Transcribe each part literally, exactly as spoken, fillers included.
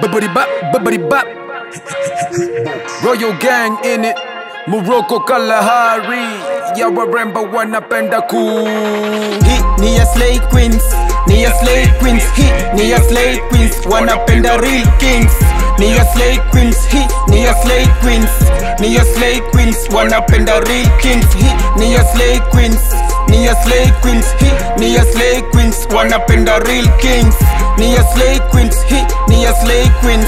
Babadibap, babadibap. Royal Gang in it, Moroko Kalahari. Yeah, I remember when I bend a cool. Hit near Slayqueens, near Slayqueens. Hit near Slayqueens, wanna bend the real kings. Near Slayqueens, hit near Slayqueens. Near Slayqueens, wanna bend the real kings. Hit near Slayqueens. Nia Slayqueen, hit Nia Slayqueen, one up in the real kings. Nia Slayqueen, hit Nia Slayqueen,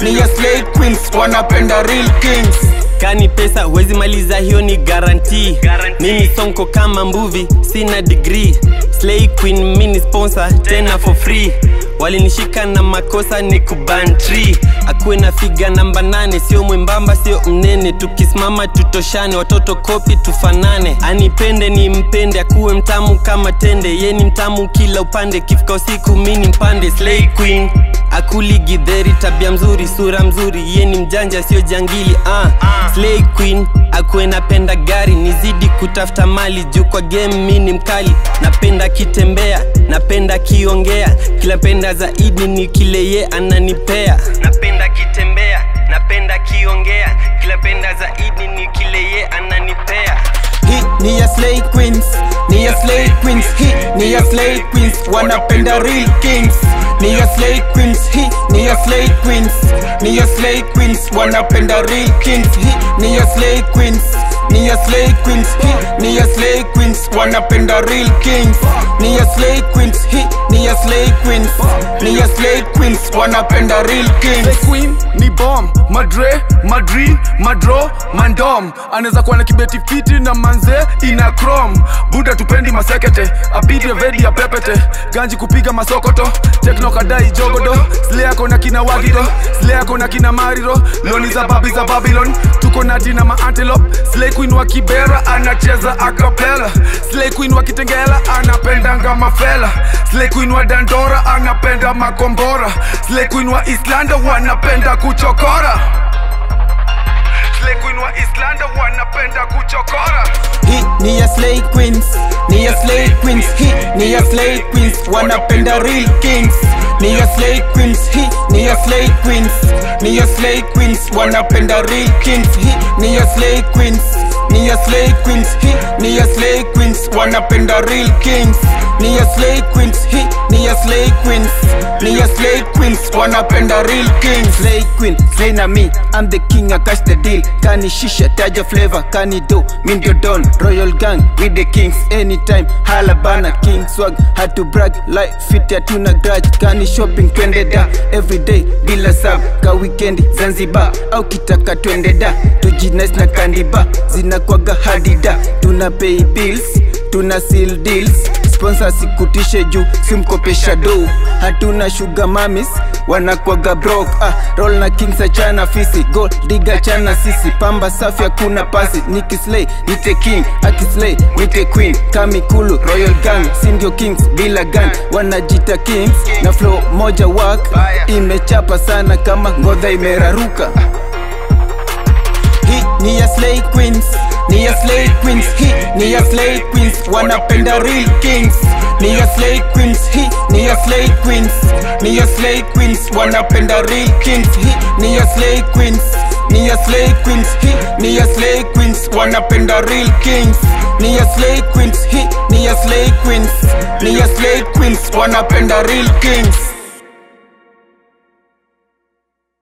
Nia Slayqueen, one up in the real kings. Kani pesa huwezi maliza, hiyo ni guarantee. Mimi sonko kama mbuvi, sina degree. Slayqueen mini sponsor, tena for free. Walinishika na makosa ni kubantri. Akuwe na figa namba nane, sio mwembamba, sio mnene. Tukisimama tutoshane, watoto kopi tufanane. Anipende ni mpende, akuwe mtamu kama tende. Ye ni mtamu kila upande, kifika usiku mini mpande. Slayqueen akuli gidheri, tabia mzuri, sura mzuri. Ye ni mjanja, sio jangili, ah uh. Slayqueen akuwe napenda gari, nizidi kutafta mali. Juu kwa game mini mkali, napenda kitembea, napenda kiongea. Kila penda zaidi ni kile ye ananipea. Napenda kitembea, napenda kiongea. Kila penda zaidi ni kile ye ananipea. Hit ni ya Slayqueens, ni ya Slayqueens. Hit ni ya Slayqueens, wanapenda real kings. Ni ya Slayqueens, hit ni ya Slayqueens. Ni ya Slayqueens, wanapenda real kings. Hit ni ya Slayqueens, ni ya Slayqueen, hit ni ya Slayqueen, wanapenda real kings. Ni ya Slayqueen, hit ni ya Slayqueen, ni ya Slayqueen, wanapenda real kings. Slayqueen ni bomb, madre, madri, madro, mandom. Anaweza kuwa na kibeti fiti na manze ina chrome. Buda tupendi masekete, apite vedi ya pepete. Ganji kupiga masokoto, techno kadai jogodo. Slay kona kina wagido, slay kona kina mariro. Loni za babi za Babylon, tuko na dina ma antelope. Slayqueen wa kibera anacheza acapella. Slayqueen wa kitengela anapenda ngama fella. Slayqueen wa dandora anapenda makombora. Slayqueen wa Islanda wanapenda kuchokora. Slayqueen wa Islanda wanapenda kuchokora. Hit ni ya Slayqueens, ni ya Slayqueens. Hit ni ya Slayqueens, wanapenda real kings. Ni ya Slayqueens, hit ni ya Slayqueens. Ni ya Slayqueens, wanapenda real kings. Hit ni ya Slayqueens, ni ya Slayqueen, hit ni ya Slayqueen, wanapenda real kings. Ni ya Slayqueen, hit ni ya Slayqueen, ni ya Slayqueen, wanapenda real kings. Slayqueen, slay na me, I'm the king, I catch the deal. Kani shisha, taja flavor, kani do, mindio don. Royal gang, we the kings, anytime, halabana. King swag, had to brag, like fit ya tuna grudge. Kani shopping, twende da, everyday, bila sub. Ka weekendi, Zanzibar, au kitaka twende da. Tujinais na kandiba, zina kwaga hadida. Tuna pay bills, tuna seal deals. Sponsor sikutishe juu, simkopesha do. Hatuna sugar mamis, wanakwaga broke. ah, Roll na king sachana fisi, gold diga chana sisi. Pamba safi hakuna pasi, nikislay, nite king. Akislay, nite queen, kamikulu, royal gang. Sindio kings, bila gang, wanajita kings. Na flow moja work, imechapa sana kama ngodha imeraruka. Ni ya Slayqueens, ni ya Slayqueens, hit ni ya Slayqueens, wanapenda real kings. Ni ya Slayqueens, hit ni ya Slayqueens. Ni ya Slayqueens, wanapenda real kings. Hit ni ya Slayqueens, ni ya Slayqueens, hit ni ya Slayqueens, wanapenda real kings. Ni ya Slayqueens, hit ni ya Slayqueens. Ni ya Slayqueens, wanapenda real kings.